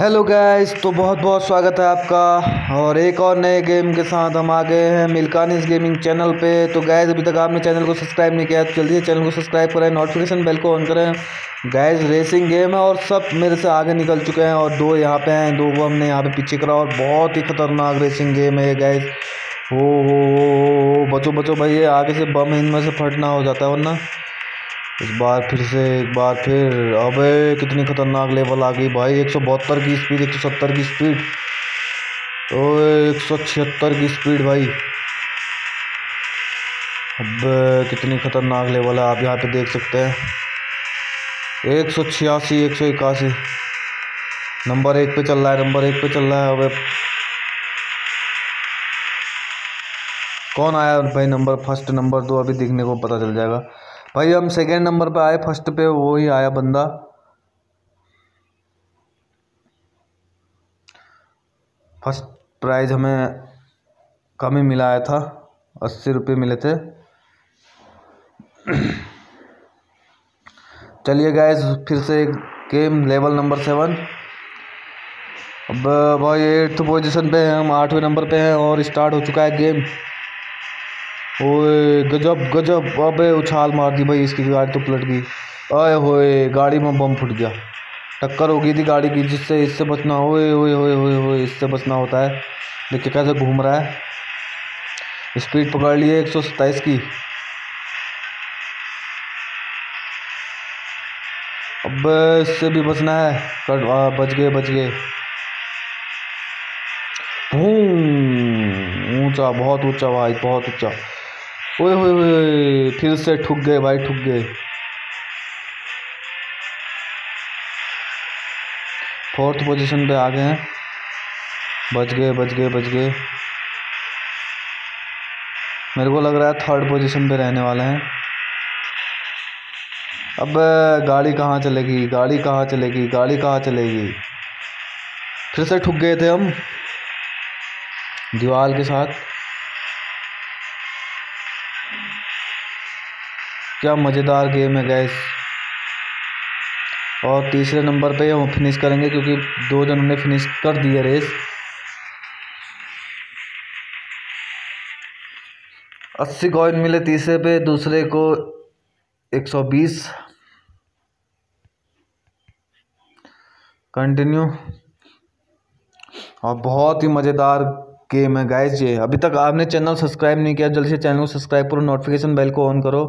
Hello guys, तो बहुत बहुत स्वागत है आपका और एक और नए गेम के साथ हम आ गए हैं मिल्कानीज़ गेमिंग चैनल पे। तो गाइस, अभी तक आपने चैनल को सब्सक्राइब नहीं किया तो जल्दी से चैनल को सब्सक्राइब करें, नोटिफिकेशन बेल को ऑन करें। गाइस, रेसिंग गेम है और सब मेरे से आगे निकल चुके हैं और दो यहाँ पे हैं, दो को हमने यहाँ पर पीछे करा और बहुत ही ख़तरनाक रेसिंग गेम है गाइस। हो बचो भाई, ये आगे से बम इनमें से फटना हो जाता है वरना। इस बार फिर से एक बार अबे कितनी ख़तरनाक लेवल आ गई भाई। 172 की स्पीड, 170 की स्पीड और 176 की स्पीड भाई। अबे कितनी ख़तरनाक लेवल है, आप यहाँ पे देख सकते हैं। 186, 181 नंबर 1 पे चल रहा है, अबे कौन आया भाई फर्स्ट नंबर 2, अभी देखने को पता चल जाएगा भाई। हम सेकेंड नंबर पे आए, फर्स्ट पे वो ही आया बंदा। फर्स्ट प्राइज़ हमें कम ही मिला आया था, 80 रुपये मिले थे। चलिए गाइस, फिर से एक गेम, लेवल नंबर 7। अब भाई 8th पोजीशन पे हैं हम, 8वें नंबर पे हैं और स्टार्ट हो चुका है गेम। ओए गजब, अबे उछाल मार दी भाई, इसकी गाड़ी तो पलट गई। आए होए, गाड़ी में बम फट गया, टक्कर हो गई थी गाड़ी की, जिससे इससे बचना। ओए इससे बचना होता है। देखिए कैसे घूम रहा है, स्पीड पकड़ लिए 127 की। अबे इससे भी बचना है, बच गए। ऊंचा, बहुत ऊंचा भाई, बहुत ऊंचा। ओए फिर से ठुक गए। 4th पोजीशन पे आ गए हैं। बच गए। मेरे को लग रहा है 3rd पोजीशन पे रहने वाले हैं। अब गाड़ी कहाँ चलेगी। फिर से ठुक गए थे हम दीवार के साथ। क्या मज़ेदार गेम है गैस। और तीसरे नंबर पे हम फिनिश करेंगे क्योंकि 2 जनों ने फिनिश कर दी है रेस। 80 कॉइन मिले तीसरे पे, दूसरे को 120। कंटिन्यू। और बहुत ही मज़ेदार गेम है गाइस ये। अभी तक आपने चैनल सब्सक्राइब नहीं किया, जल्दी से चैनल को सब्सक्राइब करो, नोटिफिकेशन बेल को ऑन करो।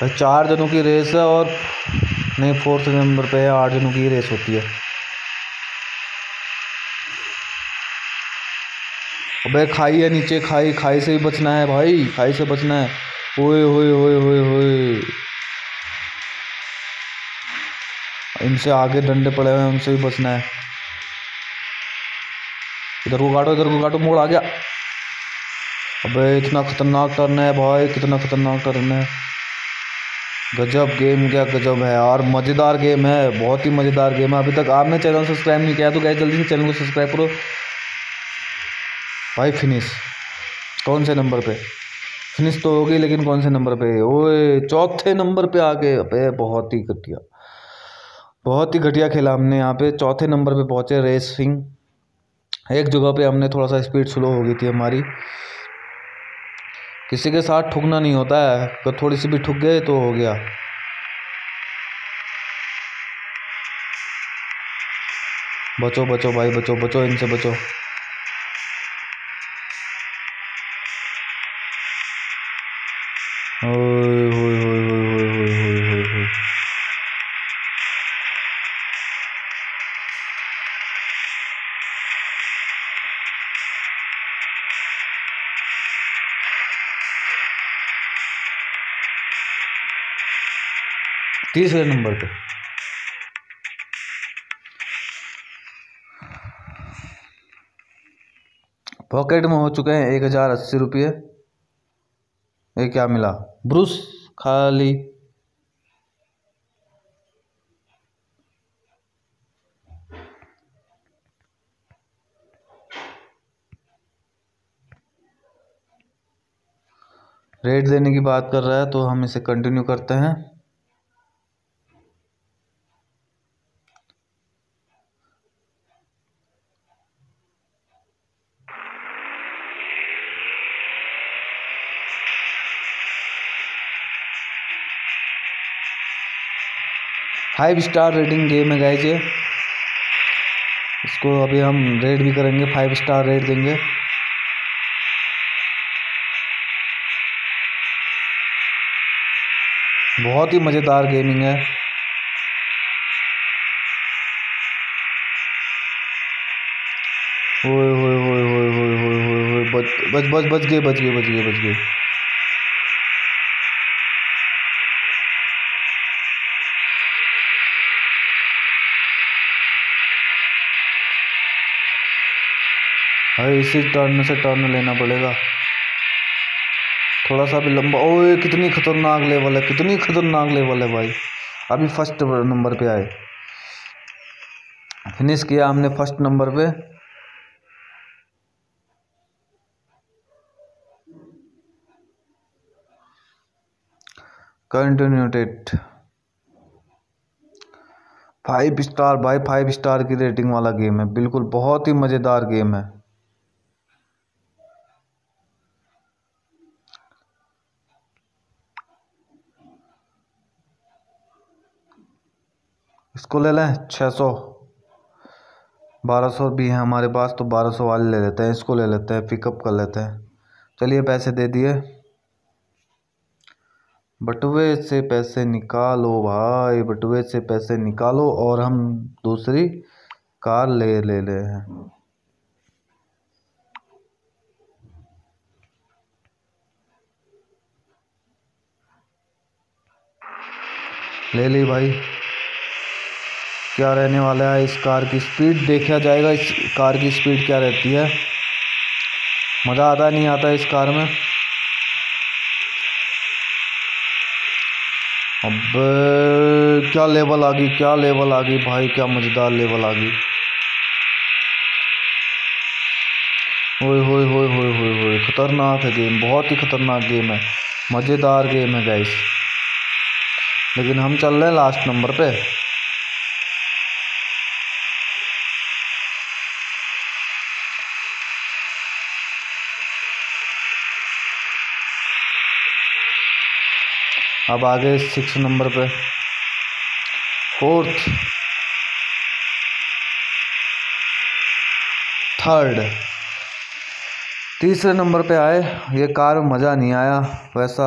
तो 4 जनों की रेस है और नहीं, 4th नंबर पे 8 जनों की रेस होती है। अबे खाई है नीचे, खाई से भी बचना है भाई, ओए इनसे आगे डंडे पड़े हुए हैं, उनसे भी बचना है। इधर को काटो, मोड़ आ गया। अबे कितना खतरनाक टर्न है। गजब गेम है और मज़ेदार गेम है, बहुत ही मज़ेदार गेम है। अभी तक आपने चैनल सब्सक्राइब नहीं किया तो गाइस जल्दी से चैनल को सब्सक्राइब करो भाई। फिनिश कौन से नंबर पे? फिनिश तो होगी लेकिन कौन से नंबर पे? ओए 4थे नंबर पे आके। अबे बहुत ही घटिया खेला हमने। यहाँ पे 4थे नंबर पे पहुँचे रेसिंग। एक जगह पे हमने थोड़ा सा स्पीड स्लो हो गई थी हमारी। किसी के साथ ठुकना नहीं होता है, तो थोड़ी सी भी ठुक गए तो हो गया। बचो भाई, इनसे बचो। तीसरे नंबर पे पॉकेट में हो चुके हैं 1080 रुपये। ये क्या मिला? ब्रूस खाली। रेट देने की बात कर रहा है तो हम इसे कंटिन्यू करते हैं। फाइव स्टार रेटिंग गेम है गाइस ये, इसको अभी हम रेट भी करेंगे, 5 स्टार रेट देंगे। बहुत ही मज़ेदार गेमिंग है। ओए होए होए होए होए होए होए होए, बच गए। अरे इसी टर्न से टर्न लेना पड़ेगा, थोड़ा सा भी लंबा। ओए कितनी खतरनाक लेवल है भाई। अभी फर्स्ट नंबर पे आए, फिनिश किया हमने फर्स्ट नंबर पे। कंटिन्यूटेड 5 स्टार भाई, 5 स्टार की रेटिंग वाला गेम है बिल्कुल, बहुत ही मज़ेदार गेम है। इसको ले लें 600, 1200 भी है हमारे पास तो 1200 वाले ले लेते हैं, इसको ले लेते हैं, पिकअप कर लेते हैं। चलिए पैसे दे दिए, बटुए से पैसे निकालो भाई, बटुए से पैसे निकालो और हम दूसरी कार ले हैं। ले ली भाई। क्या रहने वाला है इस कार की स्पीड, देखा जाएगा इस कार की स्पीड क्या रहती है। मज़ा आता नहीं आता इस कार में। अब क्या लेवल आ गई भाई, क्या मज़ेदार लेवल आ गई। ओए होए खतरनाक है गेम, बहुत ही खतरनाक गेम है, मज़ेदार गेम है गाइस। लेकिन हम चल रहे हैं लास्ट नंबर पे। अब आगे 6 नंबर पे, 4th, 3rd, तीसरे नंबर पे आए। ये कार में मज़ा नहीं आया वैसा,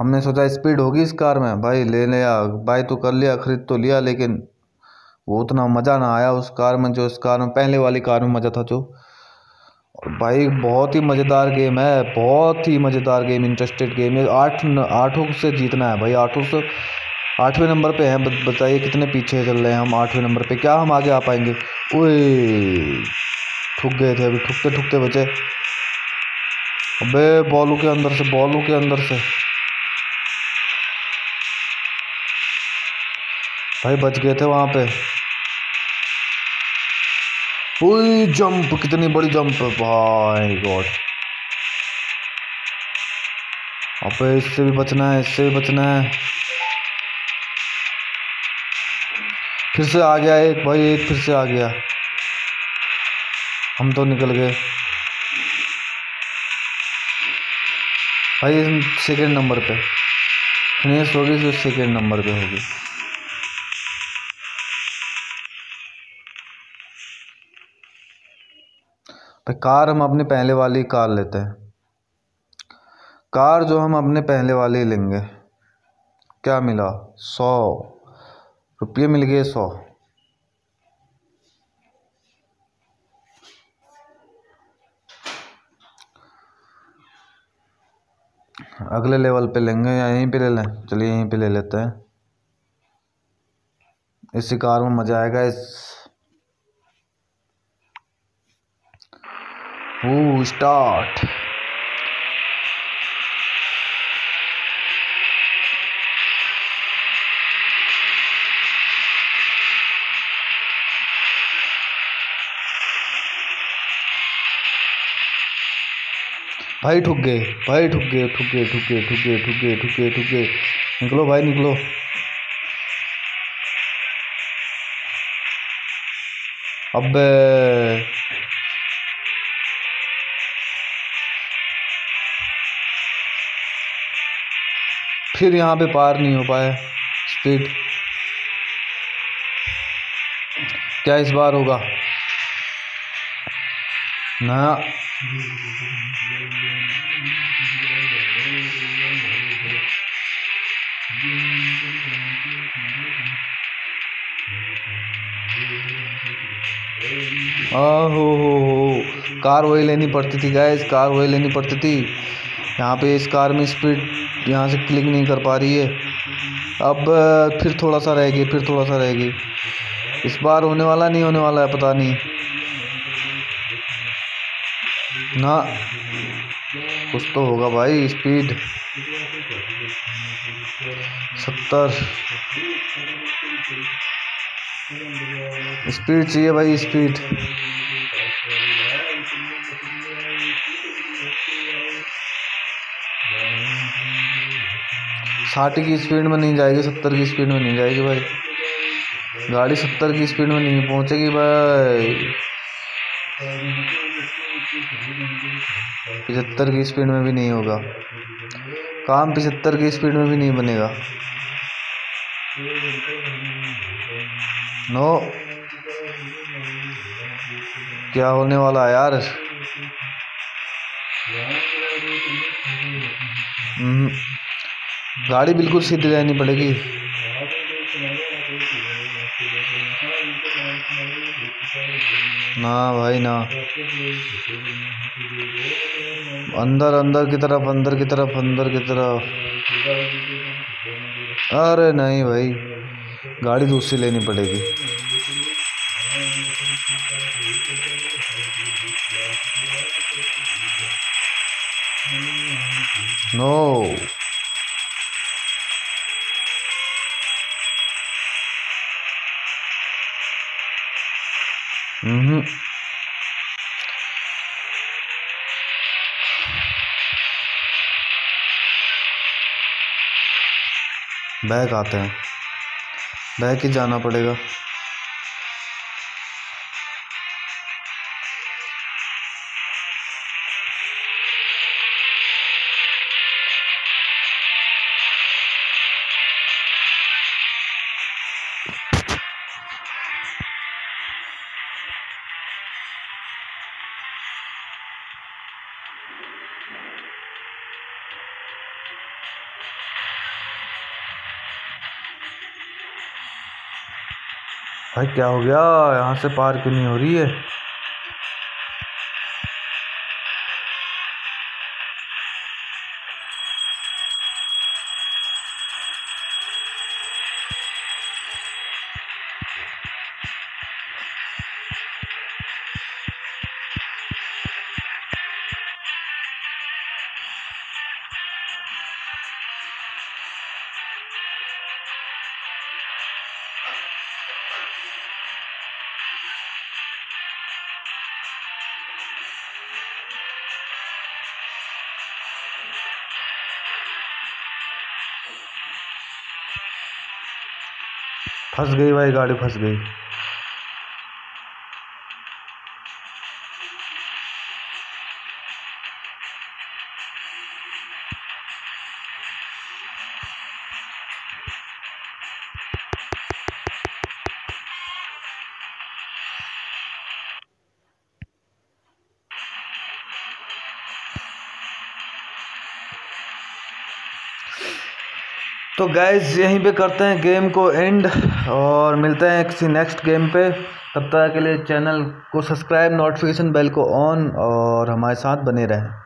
हमने सोचा स्पीड होगी इस कार में भाई, ले लिया भाई, तो कर लिया, ख़रीद तो लिया, लेकिन वो उतना मज़ा ना आया उस कार में जो इस कार में, पहले वाली कार में मज़ा था जो। भाई बहुत ही मज़ेदार गेम है, बहुत ही मज़ेदार गेम, इंटरेस्टेड गेम है। 8 से जीतना है भाई, 8वें नंबर पे हैं, बताइए कितने पीछे चल रहे हैं हम 8वें नंबर पे। क्या हम आगे आ पाएंगे? ओए ठुक गए थे, अभी ठुकते बचे। अबे बॉलों के अंदर से भाई बच गए थे वहाँ पे। ओए जंप, कितनी बड़ी जंप है भाई, गॉड। अबे इससे भी बचना है। फिर से आ गया एक फिर से आ गया, हम तो निकल गए भाई। 2nd नंबर पे फिनिश होगी, जो 2nd नंबर पे होगी। कार हम अपने पहले वाली कार लेते हैं, कार जो हम अपने पहले वाली लेंगे। क्या मिला? 100 रुपये मिल गए, 100। अगले लेवल पे लेंगे या यहीं पे ले लें? चलिए यहीं पे ले लेते हैं, इसी कार में मज़ा आएगा। इस 2 स्टार्ट भाई ठुक गए, भाई ठुक गए, ठुक गए, ठुक गए, ठुक गए, ठुक गए, ठुक गए, ठुक गए, निकलो भाई निकलो। अबे फिर यहाँ पे पार नहीं हो पाया स्पीड। क्या इस बार होगा ना? हो कार वही लेनी पड़ती थी गाइस, कार वही लेनी पड़ती थी। यहाँ पे इस कार में स्पीड यहाँ से क्लिक नहीं कर पा रही है। अब फिर थोड़ा सा रहेगी, फिर थोड़ा सा रहेगी। इस बार होने वाला नहीं, होने वाला है पता नहीं ना। कुछ तो होगा भाई। स्पीड 70, स्पीड चाहिए भाई, स्पीड। साठ की स्पीड में नहीं जाएगी, 70 की स्पीड में नहीं जाएगी भाई। गाड़ी 70 की स्पीड में नहीं पहुंचेगी भाई। 75 की स्पीड में भी नहीं होगा काम, 75 की स्पीड में भी नहीं बनेगा। नो, क्या होने वाला है यार? गाड़ी बिल्कुल सीधी रहनी पड़ेगी। ना भाई ना, अंदर अंदर की तरफ, अंदर की तरफ, अंदर की तरफ। अरे नहीं भाई, गाड़ी दूसरी लेनी पड़ेगी। नो, बैक आते हैं, बैक ही जाना पड़ेगा। भाई क्या हो गया? यहाँ से पार क्यों नहीं हो रही है? फंस गई भाई, गाड़ी फंस गई। तो गाइज़ यहीं पे करते हैं गेम को एंड, और मिलते हैं किसी नेक्स्ट गेम पे। तब तक के लिए चैनल को सब्सक्राइब, नोटिफिकेशन बेल को ऑन, और हमारे साथ बने रहें।